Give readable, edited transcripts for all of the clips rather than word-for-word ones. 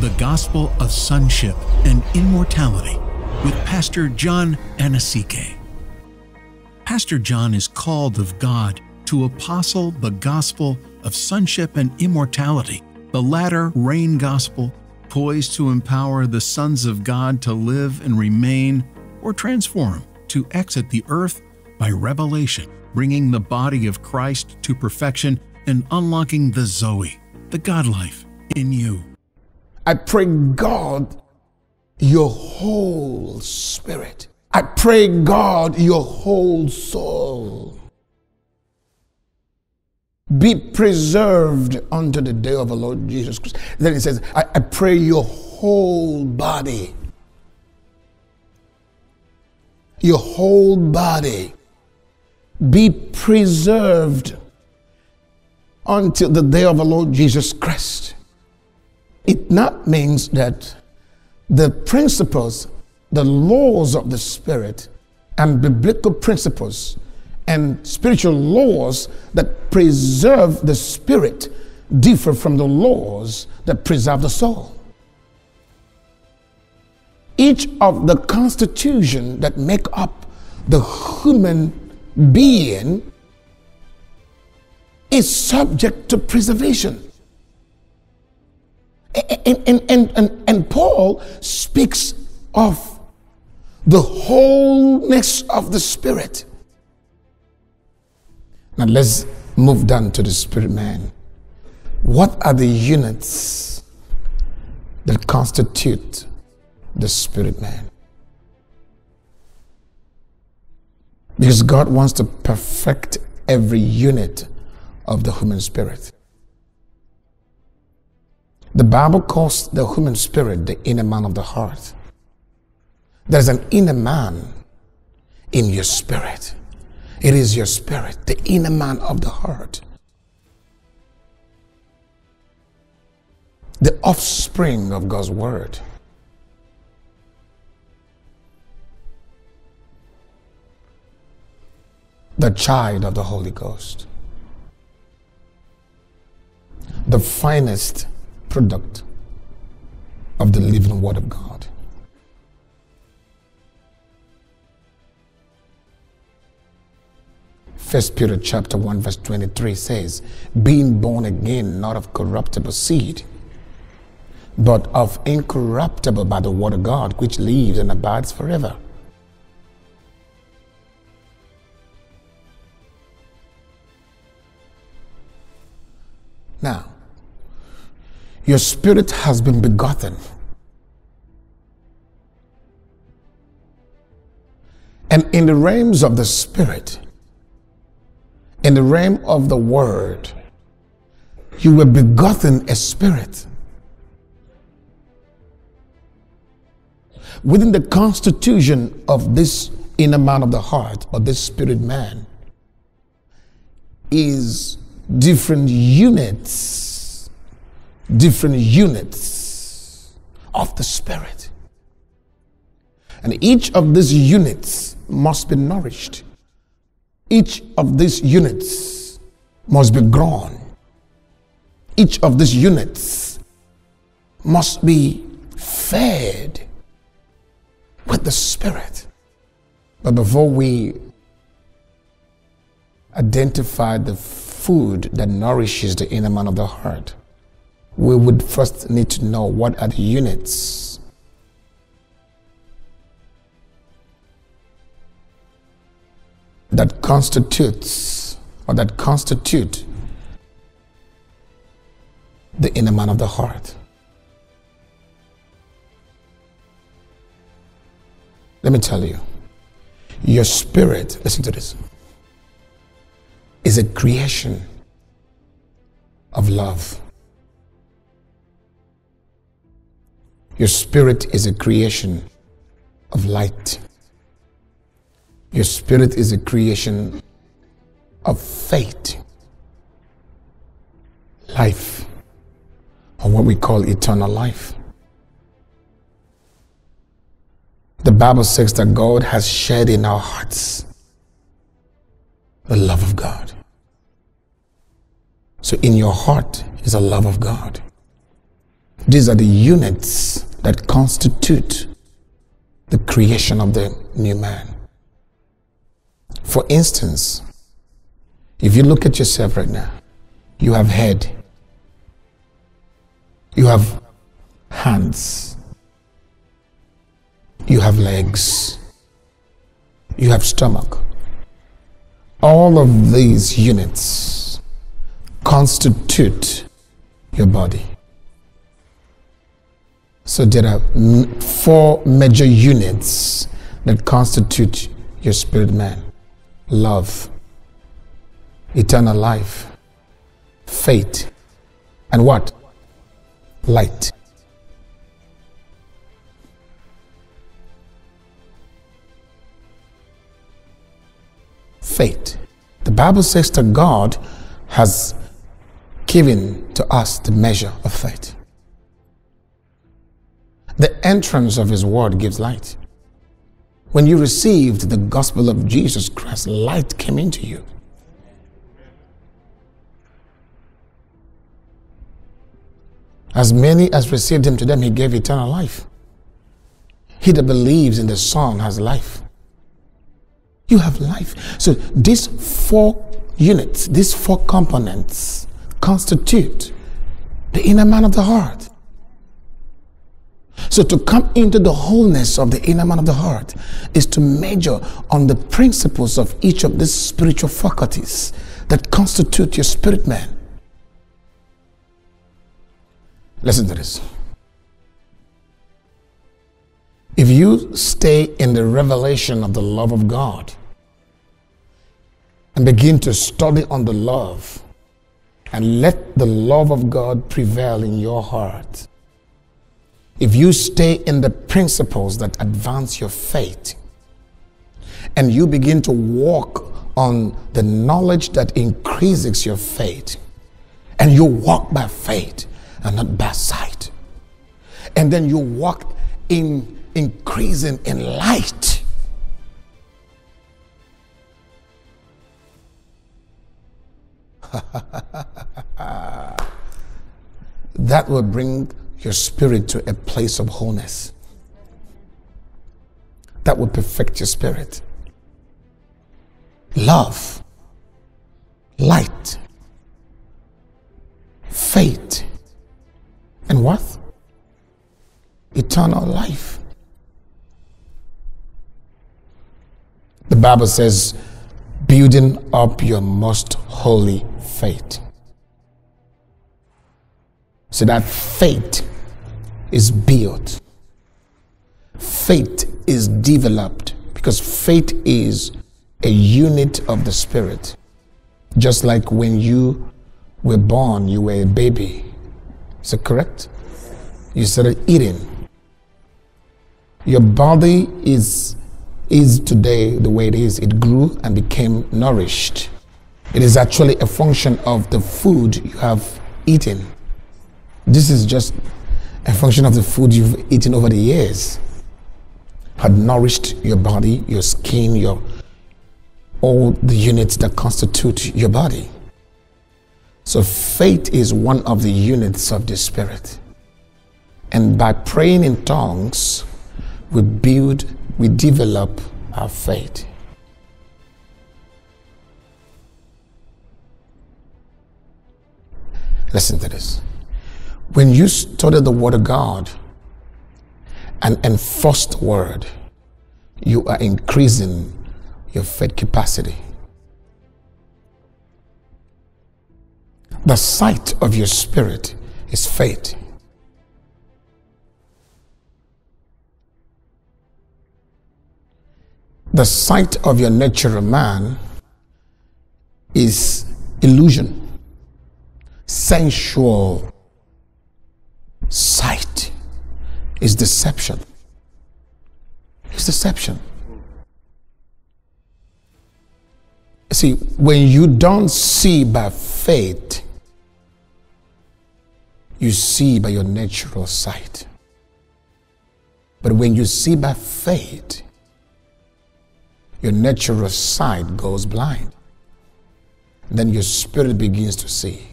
The Gospel of Sonship and Immortality with Pastor John Anosike. Pastor John is called of God to apostle the Gospel of Sonship and Immortality, the latter rain gospel poised to empower the sons of God to live and remain or transform, to exit the earth by revelation, bringing the body of Christ to perfection and unlocking the Zoe, the God life in you. I pray, God, your whole spirit. I pray, God, your whole soul be preserved unto the day of the Lord Jesus Christ. Then it says, I pray your whole body. Your whole body be preserved until the day of the Lord Jesus Christ. It not means that the principles, the laws of the Spirit and biblical principles and spiritual laws that preserve the spirit differ from the laws that preserve the soul. Each of the constitution that make up the human being is subject to preservation. And Paul speaks of the wholeness of the spirit. Now let's move down to the spirit man. What are the units that constitute the spirit man? Because God wants to perfect every unit of the human spirit. The Bible calls the human spirit the inner man of the heart. There's an inner man in your spirit. It is your spirit, the inner man of the heart. The offspring of God's word. The child of the Holy Ghost. The finest product of the living word of God. First Peter chapter 1 verse 23 says, being born again, not of corruptible seed, but of incorruptible by the word of God, which lives and abides forever. Now, your spirit has been begotten and in the realms of the spirit, in the realm of the word, you were begotten a spirit. Within the constitution of this inner man of the heart, or this spirit man, is different units, of the spirit. And each of these units must be nourished. Each of these units must be grown. Each of these units must be fed with the Spirit. But before we identify the food that nourishes the inner man of the heart, we would first need to know what are the units. That constitutes, or that constitute the inner man of the heart. Let me tell you, your spirit, listen to this, is a creation of love. Your spirit is a creation of light. Your spirit is a creation of faith, life, or what we call eternal life. The Bible says that God has shed in our hearts the love of God. So in your heart is the love of God. These are the units that constitute the creation of the new man. For instance, if you look at yourself right now, you have head, you have hands, you have legs, you have stomach. All of these units constitute your body. So there are four major units that constitute your spirit man: love, eternal life, faith, and what? Light. Faith. The Bible says that God has given to us the measure of faith. The entrance of His word gives light. When you received the gospel of Jesus Christ, light came into you. As many as received Him, to them He gave eternal life. He that believes in the Son has life. You have life. So these four units, these four components constitute the inner man of the heart. So to come into the wholeness of the inner man of the heart is to measure on the principles of each of these spiritual faculties that constitute your spirit man. Listen to this. If you stay in the revelation of the love of God and begin to study on the love and let the love of God prevail in your heart, if you stay in the principles that advance your faith and you begin to walk on the knowledge that increases your faith, and you walk by faith and not by sight, and then you walk in increasing in light, that will bring your spirit to a place of wholeness. That will perfect your spirit. Love, light, faith, and what? Eternal life. The Bible says, building up your most holy faith. So that faith is built. Faith is developed, because faith is a unit of the spirit. Just like when you were born, you were a baby. Is that correct? You started eating. Your body is today the way it is. It grew and became nourished. It is actually a function of the food you have eaten. This is just a function of the food you've eaten over the years. Had nourished your body, your skin, your all the units that constitute your body. So faith is one of the units of the spirit. And by praying in tongues, we build, we develop our faith. Listen to this. When you study the Word of God and enforce the Word, you are increasing your faith capacity. The sight of your spirit is faith. The sight of your natural man is illusion, sensual. Sight is deception. It's deception. See, when you don't see by faith, you see by your natural sight. But when you see by faith, your natural sight goes blind. Then your spirit begins to see.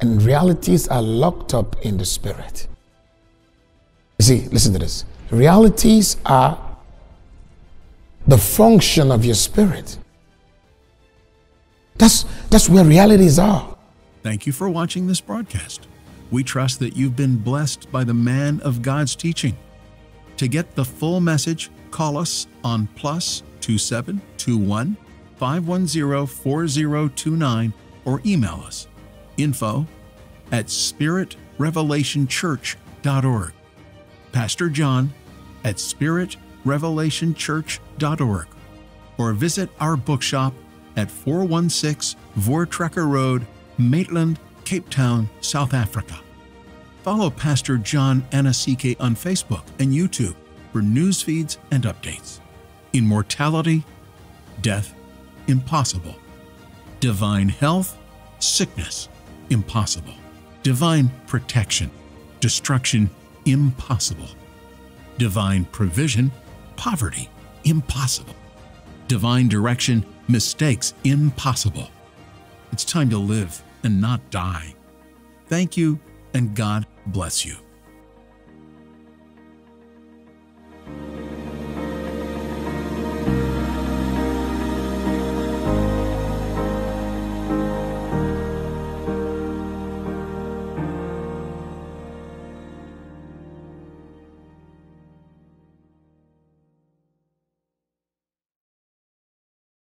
and realities are locked up in the spirit. You see, listen to this. Realities are the function of your spirit. That's where realities are. Thank you for watching this broadcast. We trust that you've been blessed by the man of God's teaching. To get the full message, call us on +27 21 510 4029 or email us info@spiritrevelationchurch.org. Pastor John at spiritrevelationchurch.org, or visit our bookshop at 416 Voortrekker Road, Maitland, Cape Town, South Africa. Follow Pastor John Anosike on Facebook and YouTube for news feeds and updates. Immortality, death, impossible. Divine health, sickness, impossible. Divine protection, destruction, impossible. Divine provision, poverty, impossible. Divine direction, mistakes, impossible. It's time to live and not die. Thank you, and God bless you.